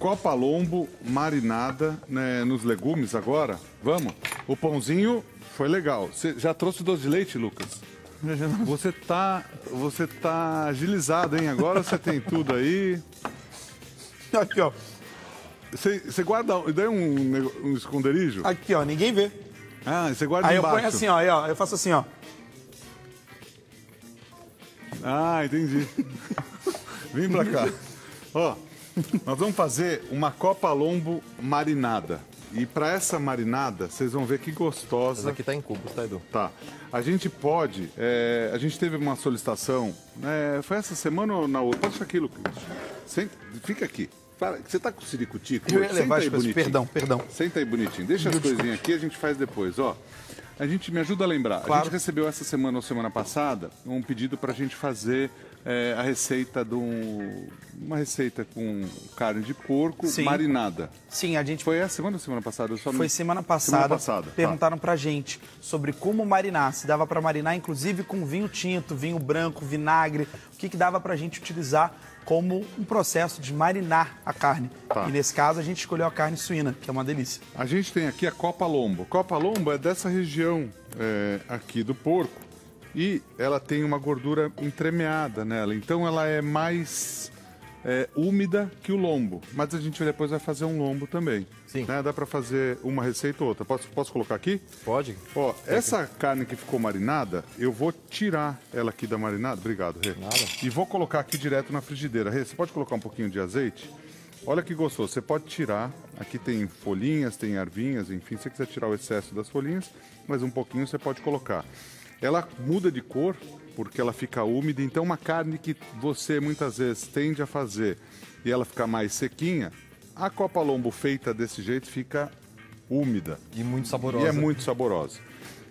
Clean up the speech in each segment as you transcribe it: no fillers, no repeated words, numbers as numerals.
Copa-lombo marinada, né, nos legumes agora. Vamos. O pãozinho foi legal. Você já trouxe o doce de leite, Lucas? Você tá agilizado, hein? Agora você tem tudo aí. Aqui, ó. Você guarda... Daí um esconderijo? Aqui, ó. Ninguém vê. Ah, você guarda aí embaixo. Aí eu ponho assim, ó. Aí, ó. Eu faço assim, ó. Ah, entendi. Vem pra cá. Ó, nós vamos fazer uma Copa-lombo marinada. E pra essa marinada, vocês vão ver que gostosa. Essa aqui tá em cubos, tá, Edu? Tá. A gente pode... a gente teve uma solicitação... foi essa semana ou na outra? Deixa aqui, Lucas. Fica aqui. Para, você tá com o ciricutico? Eu ia levar as coisas. Perdão. Senta aí bonitinho. Deixa as coisinhas aqui, a gente faz depois, ó. A gente, me ajuda a lembrar, claro. A gente recebeu essa semana ou semana passada um pedido para a gente fazer a receita de uma receita com carne de porco. Sim. Marinada. Sim, a gente... Foi essa semana ou semana passada? Foi semana passada. Semana passada. Perguntaram pra gente sobre como marinar, se dava para marinar inclusive com vinho tinto, vinho branco, vinagre, o que dava pra gente utilizar como um processo de marinar a carne. Tá. E nesse caso a gente escolheu a carne suína, que é uma delícia. A gente tem aqui a Copa-lombo. Copa-lombo é dessa região aqui do porco e ela tem uma gordura entremeada nela. Então ela é mais úmida que o lombo. Mas a gente depois vai fazer um lombo também. Sim. Né? Dá para fazer uma receita ou outra. Posso colocar aqui? Pode. Ó, essa carne que ficou marinada, eu vou tirar ela aqui da marinada. Obrigado, Rê. Nada. E vou colocar aqui direto na frigideira. Rê, você pode colocar um pouquinho de azeite? Olha que gostoso. Você pode tirar. Aqui tem folhinhas, tem arvinhas, enfim. Se você quiser tirar o excesso das folhinhas, mas um pouquinho você pode colocar. Ela muda de cor, porque ela fica úmida. Então, uma carne que você muitas vezes tende a fazer e ela fica mais sequinha, a Copa-lombo feita desse jeito fica úmida. E muito saborosa. E é muito saborosa.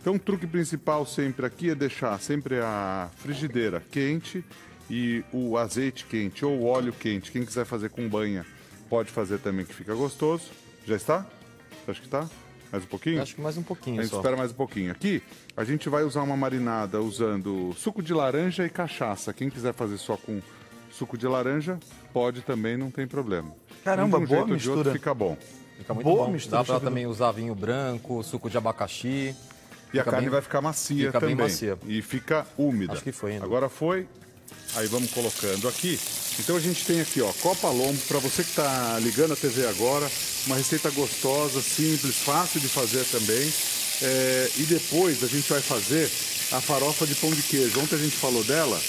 Então, o truque principal sempre aqui é deixar sempre a frigideira quente e o azeite quente ou o óleo quente. Quem quiser fazer com banha pode fazer também, que fica gostoso. Já está? Acho que está. Mais um pouquinho? Acho que mais um pouquinho. A gente espera mais um pouquinho. Aqui, a gente vai usar uma marinada usando suco de laranja e cachaça. Quem quiser fazer só com suco de laranja, pode também, não tem problema. Caramba, boa mistura. Fica bom. Fica muito bom. Dá pra também usar vinho branco, suco de abacaxi. E a carne vai ficar macia também. Fica bem macia. E fica úmida. Acho que foi ainda. Agora foi. Aí vamos colocando aqui. Então a gente tem aqui, ó, Copa-lombo, para você que está ligando a TV agora, uma receita gostosa, simples, fácil de fazer também. E depois a gente vai fazer a farofa de pão de queijo. Ontem a gente falou dela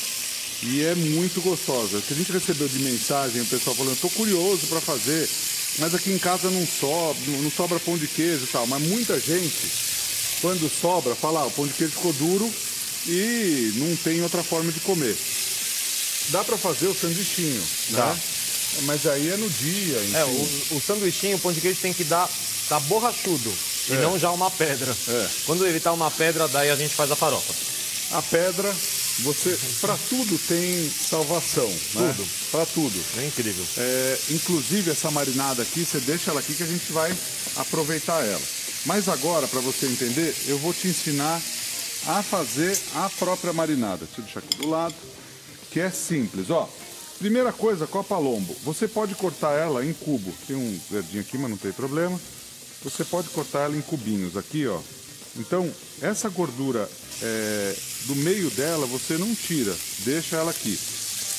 e é muito gostosa. O que a gente recebeu de mensagem, o pessoal falando, estou curioso para fazer, mas aqui em casa não sobra pão de queijo e tal. Mas muita gente, quando sobra, fala, o pão de queijo ficou duro e não tem outra forma de comer. Dá para fazer o sanduichinho, né? Mas aí é no dia, enfim. O sanduichinho, o pão de queijo tem que dar borrachudo e não já uma pedra. Quando ele tá uma pedra, daí a gente faz a farofa. A pedra, você... Para tudo tem salvação, né? Tudo. Para tudo. É incrível. Inclusive, essa marinada aqui, você deixa ela aqui que a gente vai aproveitar ela. Mas agora, para você entender, eu vou te ensinar a fazer a própria marinada. Deixa eu deixar aqui do lado. Que é simples, ó. Primeira coisa, Copa-lombo. Você pode cortar ela em cubo. Tem um verdinho aqui, mas não tem problema. Você pode cortar ela em cubinhos aqui, ó. Então, essa gordura do meio dela você não tira. Deixa ela aqui.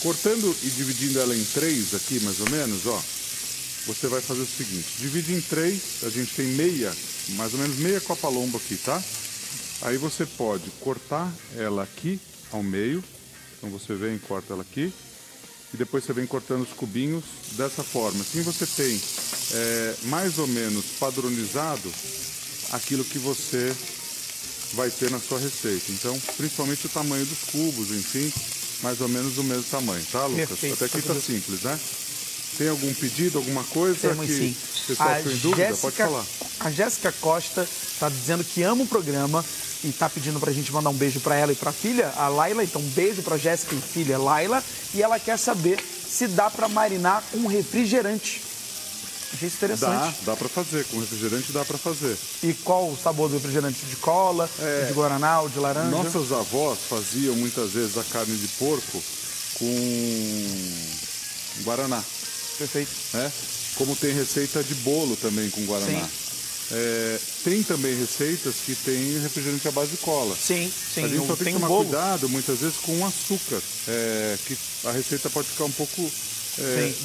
Cortando e dividindo ela em três aqui, mais ou menos, ó. Você vai fazer o seguinte. Divide em três. A gente tem mais ou menos meia Copa-lombo aqui, tá? Aí você pode cortar ela aqui ao meio. Então você vem e corta ela aqui e depois você vem cortando os cubinhos dessa forma. Assim você tem mais ou menos padronizado aquilo que você vai ter na sua receita. Então, principalmente o tamanho dos cubos, enfim, mais ou menos o mesmo tamanho, tá, Lucas? Perfeito. Até aqui tá simples, né? Tem algum pedido, alguma coisa que o pessoal ficou em dúvida? Pode falar. A Jéssica Costa está dizendo que ama o programa e está pedindo para a gente mandar um beijo para ela e para a filha, a Laila. Então, um beijo para a Jéssica e filha Laila. E ela quer saber se dá para marinar com refrigerante. Achei isso interessante. Dá para fazer. Com refrigerante dá para fazer. E qual o sabor do refrigerante? De cola, de guaraná, de laranja? Nossas avós faziam muitas vezes a carne de porco com guaraná. Perfeito. como tem receita de bolo também com guaraná. É, tem também receitas que tem refrigerante à base de cola. Sim, sim. A gente só tem que tomar cuidado, muitas vezes, com o açúcar, que a receita pode ficar um pouco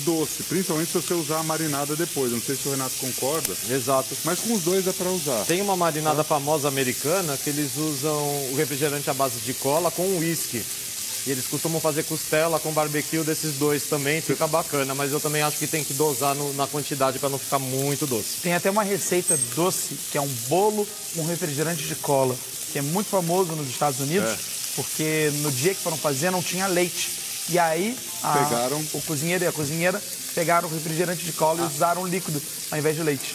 doce, principalmente se você usar a marinada depois. Não sei se o Renato concorda. Exato. Mas com os dois dá para usar. Tem uma marinada famosa americana que eles usam o refrigerante à base de cola com uísque. E eles costumam fazer costela com barbecue desses dois também, fica bacana. Mas eu também acho que tem que dosar na quantidade para não ficar muito doce. Tem até uma receita doce, que é um bolo com refrigerante de cola, que é muito famoso nos Estados Unidos, porque no dia que foram fazer não tinha leite. E aí o cozinheiro e a cozinheira pegaram o refrigerante de cola e usaram líquido ao invés de leite.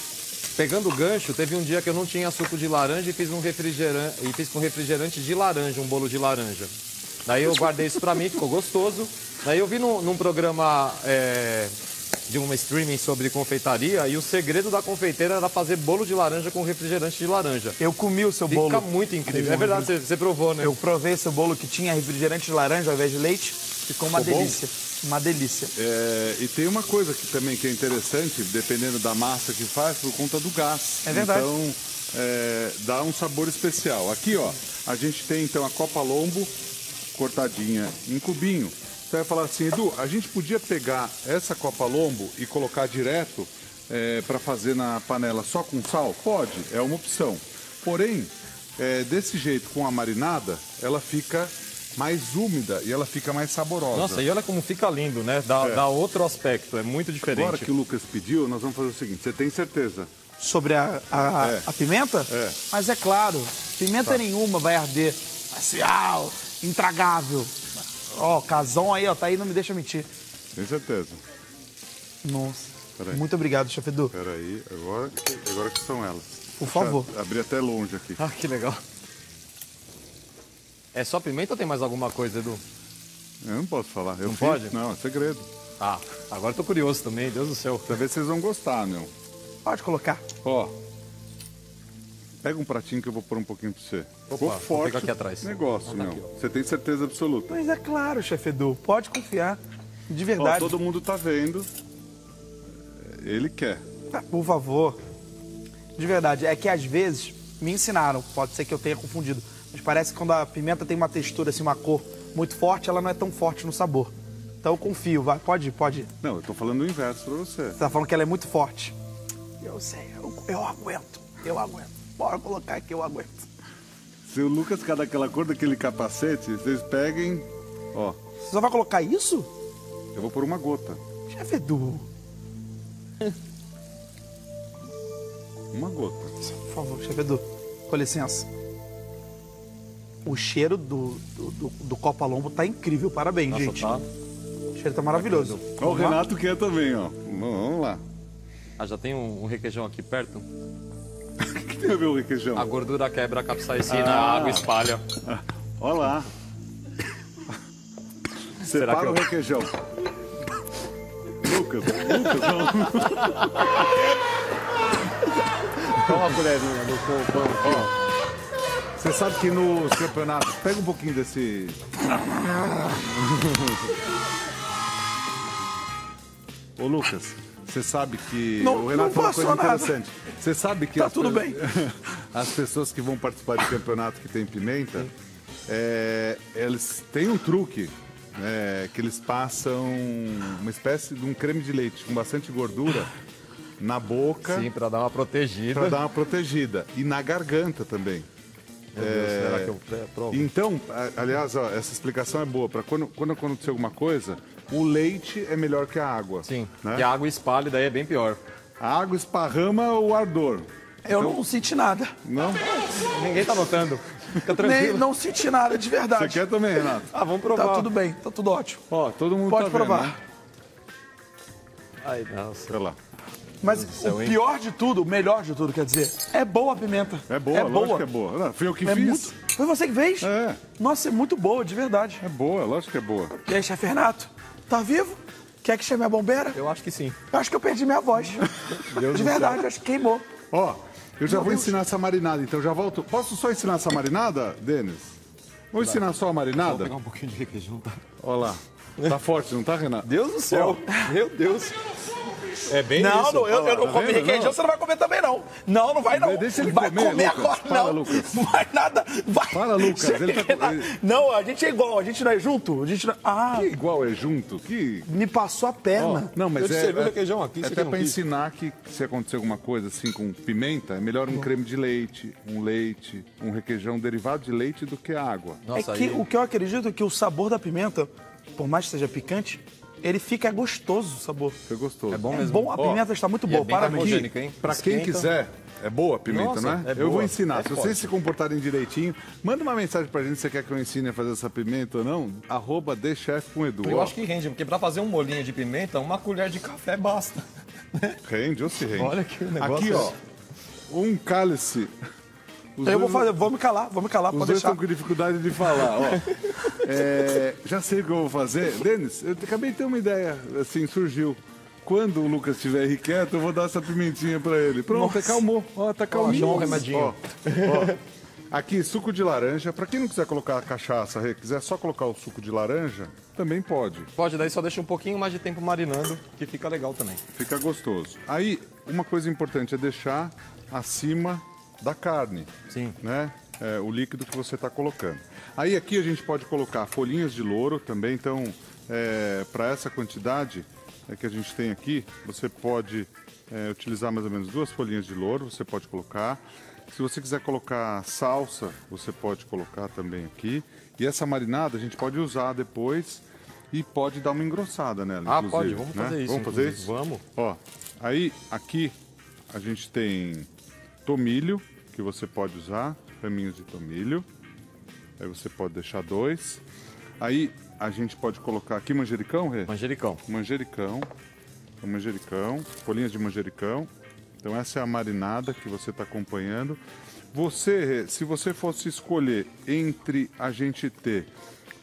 Pegando o gancho, teve um dia que eu não tinha suco de laranja e fiz com refrigerante de laranja, um bolo de laranja. Daí eu guardei isso pra mim, ficou gostoso. Daí eu vi num programa de uma streaming sobre confeitaria, e o segredo da confeiteira era fazer bolo de laranja com refrigerante de laranja. Eu comi o seu bolo. Fica muito incrível. É verdade, você provou, né? Eu provei seu bolo que tinha refrigerante de laranja ao invés de leite. Ficou uma delícia. Uma delícia. É, e tem uma coisa que também que é interessante, dependendo da massa que faz, por conta do gás. É verdade. Então, dá um sabor especial. Aqui, ó, a gente tem, então, a Copa-lombo cortadinha em cubinho. Você vai falar assim: Edu, a gente podia pegar essa Copa-lombo e colocar direto para fazer na panela só com sal? Pode, é uma opção. Porém, desse jeito, com a marinada, ela fica mais úmida e ela fica mais saborosa. Nossa, e olha como fica lindo, né? Dá outro aspecto, é muito diferente. Agora que o Lucas pediu, nós vamos fazer o seguinte: você tem certeza sobre a pimenta? É. Mas é claro, pimenta nenhuma vai arder. Marcial, intragável. Ó, Cazão aí, ó, tá aí, não me deixa mentir. Tem certeza. Nossa. Muito obrigado, chefe Edu. Peraí, agora que são elas. Por favor. Abri até longe aqui. Ah, que legal. É só pimenta ou tem mais alguma coisa, Edu? Eu não posso falar. Não pode? Não, é segredo. Ah, agora tô curioso também, Deus do céu. Talvez vocês vão gostar, meu. Pode colocar. Ó. Pega um pratinho que eu vou pôr um pouquinho pra você. Opa, vou pegar aqui atrás. Negócio, meu. Aqui, você tem certeza absoluta. Mas é claro, chefe Edu. Pode confiar. De verdade. Ó, todo mundo tá vendo. Ele quer. Ah, por favor. De verdade. É que às vezes me ensinaram. Pode ser que eu tenha confundido. Mas parece que quando a pimenta tem uma textura, assim, uma cor muito forte, ela não é tão forte no sabor. Então eu confio. Vai. Pode ir, pode ir. Não, eu tô falando o inverso pra você. Você tá falando que ela é muito forte. Eu sei. Eu aguento. Eu aguento. Bora colocar aqui, eu aguento. Se o Lucas ficar daquela cor daquele capacete, vocês peguem, ó. Você só vai colocar isso? Eu vou pôr uma gota. Chefe Edu. Uma gota. Por favor, chefe Edu, com licença. O cheiro do Copa-lombo tá incrível, parabéns, gente. Tá... O cheiro tá maravilhoso. Ó, o Renato quer também, ó. Vamos lá. Ah, já tem um requeijão aqui perto? A gordura quebra, a capsaicina, a água espalha. Olha lá. Separa o requeijão. Lucas, não. Dá uma colherinha do pão. Ó. Você sabe que nos campeonatos... Pega um pouquinho desse... Ô, Lucas... Você sabe que o Renato falou uma coisa interessante. Você sabe que as pessoas que vão participar de campeonato que tem pimenta, eles têm um truque, que eles passam uma espécie de um creme de leite com bastante gordura na boca. Sim, para dar uma protegida. Para dar uma protegida. E na garganta também. Meu Deus, será que eu provo? Então, aliás, ó, essa explicação é boa. Para quando acontecer alguma coisa, o leite é melhor que a água. Sim, né? E a água espalha, daí é bem pior. A água esparrama o ardor. Eu não senti nada. Não? Ninguém tá notando. Fica tranquilo. Não senti nada, de verdade. Você quer também, Renato? Ah, vamos provar. Tá tudo bem, tá tudo ótimo. Ó, todo mundo pode provar. Vendo, né? Ai, nossa. Olha lá. Mas o pior de tudo, o melhor de tudo, quer dizer, é boa a pimenta. É boa, lógico que é boa. Não, fui eu que fiz. Muito... Foi você que fez? É. Nossa, é muito boa, de verdade. É boa, lógico que é boa. E aí, chefe Renato, tá vivo? Quer que chame a bombeira? Eu acho que sim. Eu acho que eu perdi minha voz. Deus de verdade, acho que queimou. Ó, eu já vou ensinar essa marinada, então já volto. Posso só ensinar essa marinada, Denis? Vou ensinar só a marinada? Vou pegar um pouquinho de requeijão, tá? Ó lá, tá forte, não tá, Renato? Deus do céu, meu Deus. É bem não, isso. Não, eu não comi requeijão, você não vai comer também, não. Não, não vai, não. Deixa ele vai comer Lucas, agora, fala, não. Lucas. Não vai nada. Vai. Fala, Lucas. Ele tá... Não, a gente é igual, a gente não é junto. A gente não... Ah. Que igual é junto? Que... Me passou a perna. Oh, não, mas eu te servi requeijão aqui. É até pra ensinar que se acontecer alguma coisa assim com pimenta, é melhor um creme de leite, um requeijão derivado de leite do que a água. Nossa, é que aí... O que eu acredito é que o sabor da pimenta, por mais que seja picante, ele fica gostoso o sabor. Fica gostoso. É bom mesmo. É bom, a pimenta está muito boa. É para aqui, hein? Pra quem quiser, é boa a pimenta, nossa, não é? É boa. Eu vou ensinar. É se vocês se comportarem direitinho, manda uma mensagem pra gente se você quer que eu ensine a fazer essa pimenta ou não. @thechefcomedu. Eu acho que rende, porque pra fazer um molinho de pimenta, uma colher de café basta. Rende ou se rende. Olha que negócio. Aqui, ó, um cálice... Eu vou fazer, vou me calar, pode deixar. Os dois estão com dificuldade de falar, ó. Já sei o que eu vou fazer. Denis, eu acabei de ter uma ideia, assim, surgiu. Quando o Lucas estiver aí quieto, eu vou dar essa pimentinha pra ele. Pronto, nossa. Acalmou. Ó, tá calminho. Ó, aqui, suco de laranja. Pra quem não quiser colocar a cachaça, quiser só colocar o suco de laranja, também pode. Pode, daí só deixa um pouquinho mais de tempo marinando, que fica legal também. Fica gostoso. Aí, uma coisa importante é deixar acima... da carne, sim, né? É, o líquido que você está colocando. Aí aqui a gente pode colocar folhinhas de louro também, então para essa quantidade que a gente tem aqui, você pode utilizar mais ou menos 2 folhinhas de louro, você pode colocar. Se você quiser colocar salsa, você pode colocar também aqui. E essa marinada a gente pode usar depois e pode dar uma engrossada nela, inclusive. Ah, pode, vamos fazer isso. Vamos fazer isso? Vamos. Ó, aí aqui a gente tem... tomilho, que você pode usar, raminhos de tomilho. Aí você pode deixar 2. Aí a gente pode colocar aqui manjericão, Rê? Manjericão. Manjericão. Manjericão. Folhinhas de manjericão. Então essa é a marinada que você está acompanhando. Você, Rê, se você fosse escolher entre a gente ter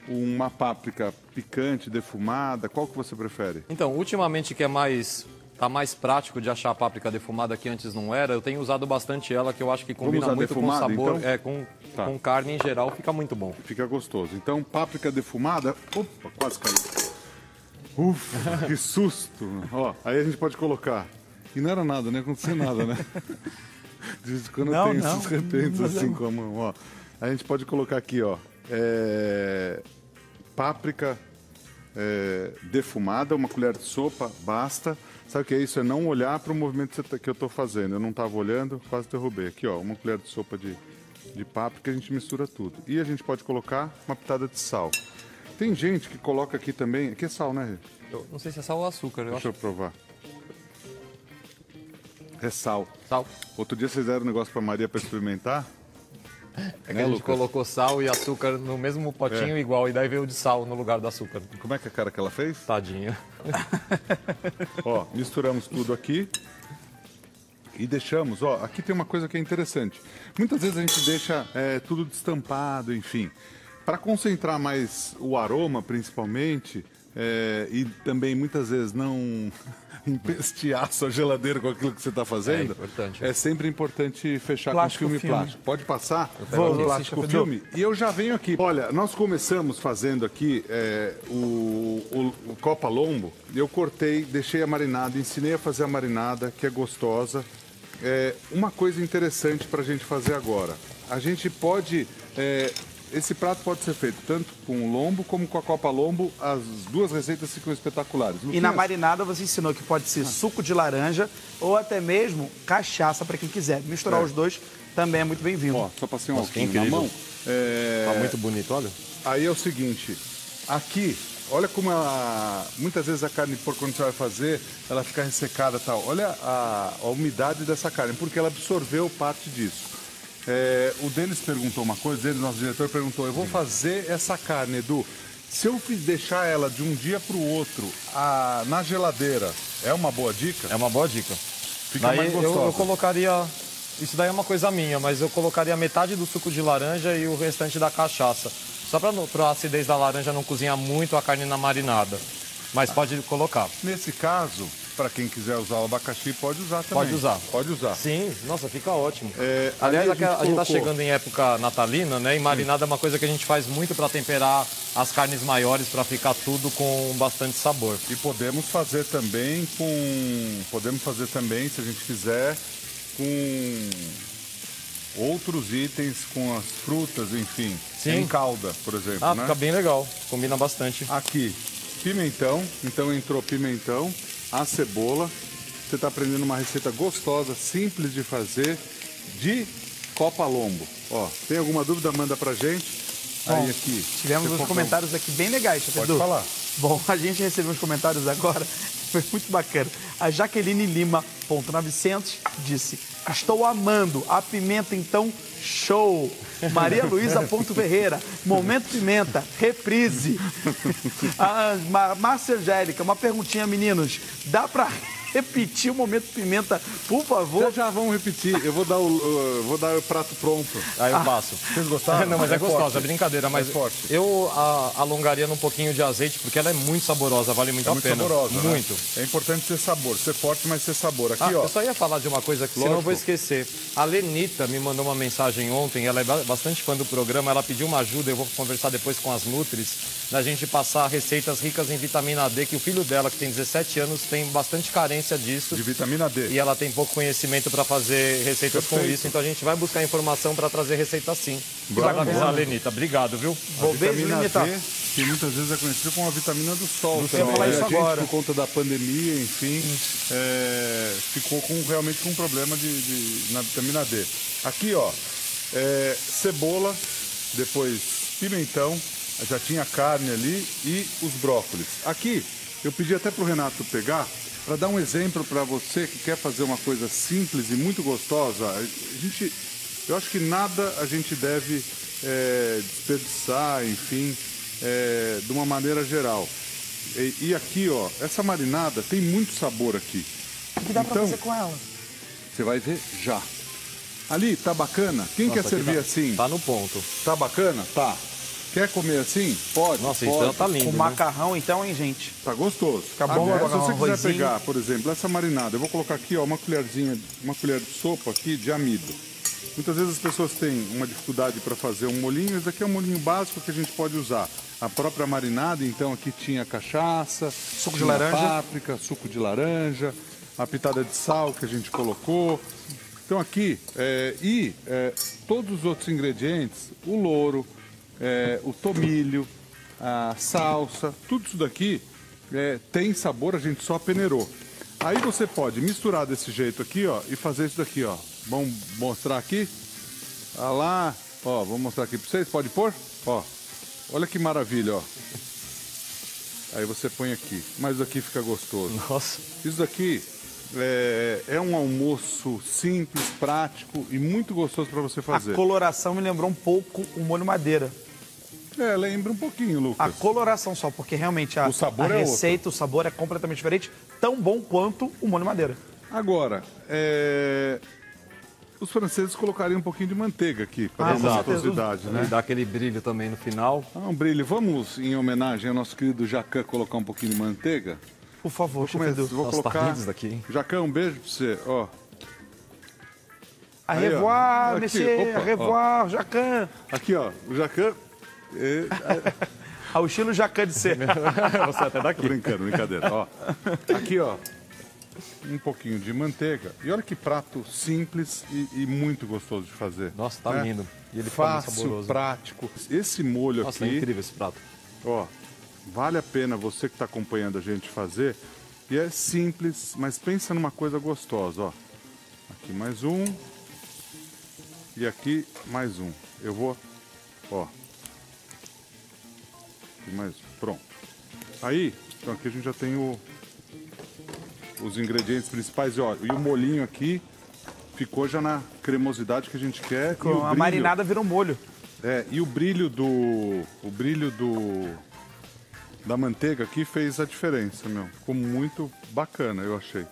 uma páprica picante, defumada, qual que você prefere? Então, ultimamente que é mais... Tá mais prático de achar a páprica defumada, que antes não era. Eu tenho usado bastante ela, que eu acho que combina muito com o sabor. Então? Com carne em geral, fica muito bom. Fica gostoso. Então, páprica defumada... Opa, quase caiu. Ufa, que susto. Ó, aí a gente pode colocar. E não era nada, não ia acontecer nada, né? De vez em quando eu tenho esses repentos assim com a mão. Ó, a gente pode colocar aqui, ó. Páprica defumada, uma colher de sopa, basta. Sabe o que é isso? É não olhar para o movimento que eu estou fazendo. Eu não estava olhando, quase derrubei. Aqui, ó, uma colher de sopa de páprica, a gente mistura tudo. E a gente pode colocar uma pitada de sal. Tem gente que coloca aqui também... Aqui é sal, né, Rê? Eu não sei se é sal ou açúcar. Deixa eu provar. É sal. Sal. Outro dia vocês deram um negócio para Maria para experimentar. É que a gente colocou sal e açúcar no mesmo potinho igual, e daí veio de sal no lugar do açúcar. Como é que é a cara que ela fez? Tadinha. Ó, misturamos tudo aqui e deixamos, ó, aqui tem uma coisa que é interessante. Muitas vezes a gente deixa tudo destampado, enfim. Para concentrar mais o aroma, principalmente, e também muitas vezes não... empestear sua geladeira com aquilo que você está fazendo, é sempre importante fechar plástico, com filme plástico. Pode passar? Vamos, plástico filme. E eu já venho aqui. Olha, nós começamos fazendo aqui o Copa-lombo. Eu cortei, deixei a marinada, ensinei a fazer a marinada, que é gostosa. Uma coisa interessante para a gente fazer agora. A gente pode... Esse prato pode ser feito tanto com o lombo como com a Copa-lombo. As duas receitas ficam espetaculares. Luquinhas. E na marinada você ensinou que pode ser suco de laranja ou até mesmo cachaça para quem quiser. Misturar os dois também é muito bem-vindo. Ó, só passei um alquinho na mão. Tá muito bonito, olha. Aí é o seguinte, aqui, olha como ela... Muitas vezes a carne de porco, quando você vai fazer, ela fica ressecada e tal. Olha a umidade dessa carne, porque ela absorveu parte disso. O Denis perguntou uma coisa, ele, nosso diretor, perguntou, eu vou fazer essa carne, Edu, se eu deixar ela de um dia para o outro na geladeira, é uma boa dica? É uma boa dica. Fica mais gostosa. Eu colocaria, isso daí é uma coisa minha, mas eu colocaria metade do suco de laranja e o restante da cachaça, só para a acidez da laranja não cozinhar muito a carne na marinada, mas pode colocar. Nesse caso... para quem quiser usar o abacaxi, pode usar também. Pode usar. Pode usar. Sim, nossa, fica ótimo. É, aliás, a gente está chegando em época natalina, né? E marinada é uma coisa que a gente faz muito para temperar as carnes maiores, para ficar tudo com bastante sabor. E podemos fazer também com... Podemos fazer também, se a gente quiser, com... outros itens, com as frutas, enfim. Sim. Em calda, por exemplo. Ah, né? Fica bem legal. Combina bastante. Aqui, pimentão. Então entrou pimentão, a cebola. Você está aprendendo uma receita gostosa, simples de fazer, de Copa-lombo. Ó, tem alguma dúvida? Manda pra gente. Bom, aí aqui. Tivemos uns comentários aqui bem legais, Edu. Pode falar. Bom, a gente recebeu uns comentários agora. Foi muito bacana. A Jaqueline Lima, .900, disse: estou amando a pimenta, então show. Maria Luísa Ponto Ferreira, momento pimenta, reprise. A Márcia Angélica, uma perguntinha, meninos, dá pra repetir o momento pimenta, por favor? Vocês já vão repetir, eu vou dar o prato pronto. Aí eu passo. Vocês gostaram? Não, mas é gostosa, é brincadeira, mas é forte. Eu alongaria num pouquinho de azeite, porque ela é muito saborosa, vale muito a pena. Muito saborosa, muito. Né? É importante ter sabor, ser forte, mas ter sabor. Aqui, ó. Eu só ia falar de uma coisa que senão eu vou esquecer. A Lenita me mandou uma mensagem ontem, ela é bastante fã do programa, ela pediu uma ajuda, eu vou conversar depois com as nutris, da gente passar receitas ricas em vitamina D, que o filho dela, que tem 17 anos, tem bastante carência disso. De vitamina D. E ela tem pouco conhecimento para fazer receitas com isso, então a gente vai buscar informação para trazer receita sim. Obrigado, Lenita. Obrigado, viu? Vou beijo, Lenita. Que muitas vezes é conhecida como a vitamina do sol. Do sol. É, isso agora. Por conta da pandemia, enfim, ficou realmente com um problema na vitamina D. Aqui, ó, cebola, depois pimentão, já tinha carne ali e os brócolis. Aqui, eu pedi até para o Renato pegar, para dar um exemplo para você que quer fazer uma coisa simples e muito gostosa. Eu acho que nada a gente deve desperdiçar, enfim, de uma maneira geral. E aqui, ó, essa marinada tem muito sabor aqui. O que dá para fazer com ela? Você vai ver já. Ali, tá bacana? Quem quer servir assim? Tá no ponto. Tá bacana? Tá. Quer comer assim? Pode. Nossa, então tá lindo. Com macarrão, então, hein, gente? Tá gostoso. Acabou. Agora, se você quiser pegar, por exemplo, essa marinada, eu vou colocar aqui, ó, uma colher de sopa aqui de amido. Muitas vezes as pessoas têm uma dificuldade para fazer um molinho. Esse aqui é um molinho básico que a gente pode usar. A própria marinada, então, aqui tinha cachaça, suco de laranja, páprica, suco de laranja, a pitada de sal que a gente colocou. Então aqui, todos os outros ingredientes, o louro, o tomilho, a salsa, tudo isso daqui tem sabor, a gente só peneirou. Aí você pode misturar desse jeito aqui, ó, e fazer isso daqui, ó. Vamos mostrar aqui. Olha lá, ó, vou mostrar aqui pra vocês, pode pôr? Ó, olha que maravilha, ó. Aí você põe aqui, mas isso daqui fica gostoso. Nossa. Isso daqui é um almoço simples, prático e muito gostoso para você fazer. A coloração me lembrou um pouco o molho madeira. É, lembra um pouquinho, Lucas. A coloração só, porque realmente a receita, o sabor é completamente diferente, tão bom quanto o molho madeira. Agora, os franceses colocariam um pouquinho de manteiga aqui, para dar uma gostosidade, né? Dá aquele brilho também no final. Um brilho. Vamos, em homenagem ao nosso querido Jacan, colocar um pouquinho de manteiga? Por favor, vou colocar. Jacan, um beijo para você, ó. Au revoir, monsieur, au revoir, Jacan. Aqui, ó, o Jacan... Ao estilo Jacan de ser. Você até daqui. Brincando, brincadeira. Ó, aqui, ó, um pouquinho de manteiga. E olha que prato simples e muito gostoso de fazer. Nossa, tá lindo. E ele fácil, saboroso, prático. Esse molho aqui. É incrível esse prato. Ó, vale a pena você que está acompanhando a gente fazer. E é simples, mas pensa numa coisa gostosa. Ó, aqui mais um. E aqui mais um. Eu vou, ó. Mas pronto. Aí, então aqui a gente já tem os ingredientes principais. E, ó, e o molinho aqui ficou já na cremosidade que a gente quer. Com a marinada virou molho. É, e o brilho da manteiga aqui fez a diferença, meu. Ficou muito bacana, eu achei.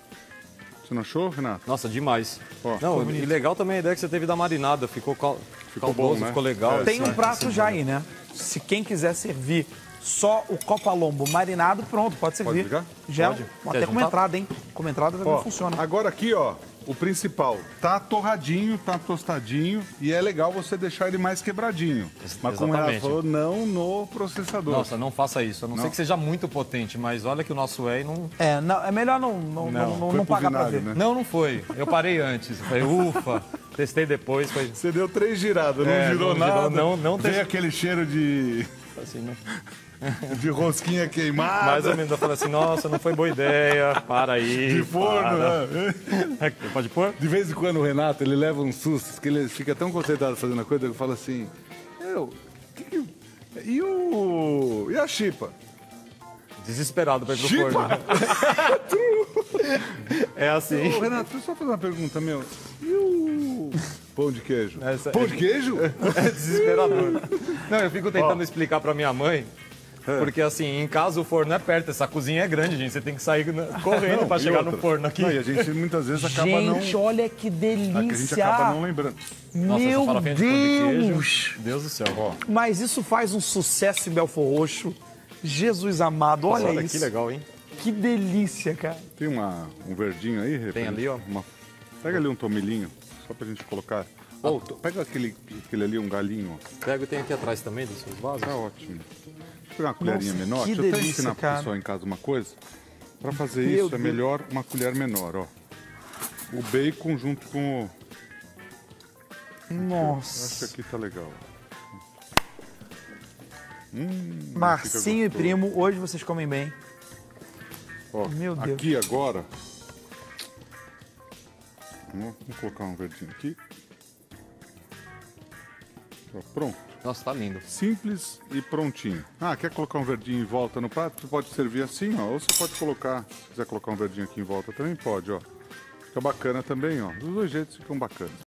Você não achou, Renato? Nossa, demais. Ó, não, e legal também a ideia que você teve da marinada. Ficou caldoso, bom, né? Ficou legal. Tem um prato já aí, né? Se quem quiser servir só o Copa-lombo marinado, pronto, pode servir. Pode ligar? Já, até com uma entrada, hein? como entrada também ó, funciona. Agora aqui, ó, o principal, tá torradinho, tá tostadinho e é legal você deixar ele mais quebradinho. Mas como ela falou, não no processador. Nossa, não faça isso, a não ser que seja muito potente, mas olha que o nosso é e não... É, não, é melhor não pagar pra ver. Né? Não, não foi. Eu parei antes. Falei, ufa, testei depois. Foi... Você deu 3 giradas, não girou nada. Não tem aquele cheiro de... Assim, não... De rosquinha queimada. Mais ou menos, eu falei assim, nossa, não foi boa ideia, para aí. De forno, né? Pode pôr? De vez em quando o Renato, ele leva uns sustos, que ele fica tão concentrado fazendo a coisa, que ele fala assim, e a chipa? Desesperado pra ir pro forno. É assim. Ô, Renato, deixa eu só fazer uma pergunta, meu. E o... Pão de queijo? Essa... Pão de queijo? É desesperador. Não, eu fico tentando explicar pra minha mãe... Porque assim, em casa o forno é perto, essa cozinha é grande, gente. Você tem que sair correndo para chegar no forno aqui. Não, e a gente muitas vezes acaba Gente, olha que delícia! A gente acaba não lembrando. Nossa, meu Deus! Queijo, Deus do céu. Ó. Mas isso faz um sucesso em Belford Roxo. Jesus amado, olha, olha isso. Que legal, hein? Que delícia, cara. Tem um verdinho aí? Tem ali, ó. Pega ali um tomilhinho, só pra gente colocar. Ou pega aquele ali, um galinho. Ó. Pega e tem aqui atrás também, dos seus vasos. Tá ótimo. Vou pegar uma colherinha menor. Deixa eu até ensinar pro pessoal em casa uma coisa. Para fazer isso é melhor uma colher menor, ó. O bacon junto com o... Nossa! Acho que aqui tá legal. Marcinho e primo, hoje vocês comem bem. Ó, meu Deus. Aqui agora... Vamos colocar um verdinho aqui. Pronto. Nossa, tá lindo. Simples e prontinho. Ah, quer colocar um verdinho em volta no prato? Você pode servir assim, ó. Ou você pode colocar, se quiser colocar um verdinho aqui em volta também, pode, ó. Fica bacana também, ó. Dos dois jeitos ficam bacanas.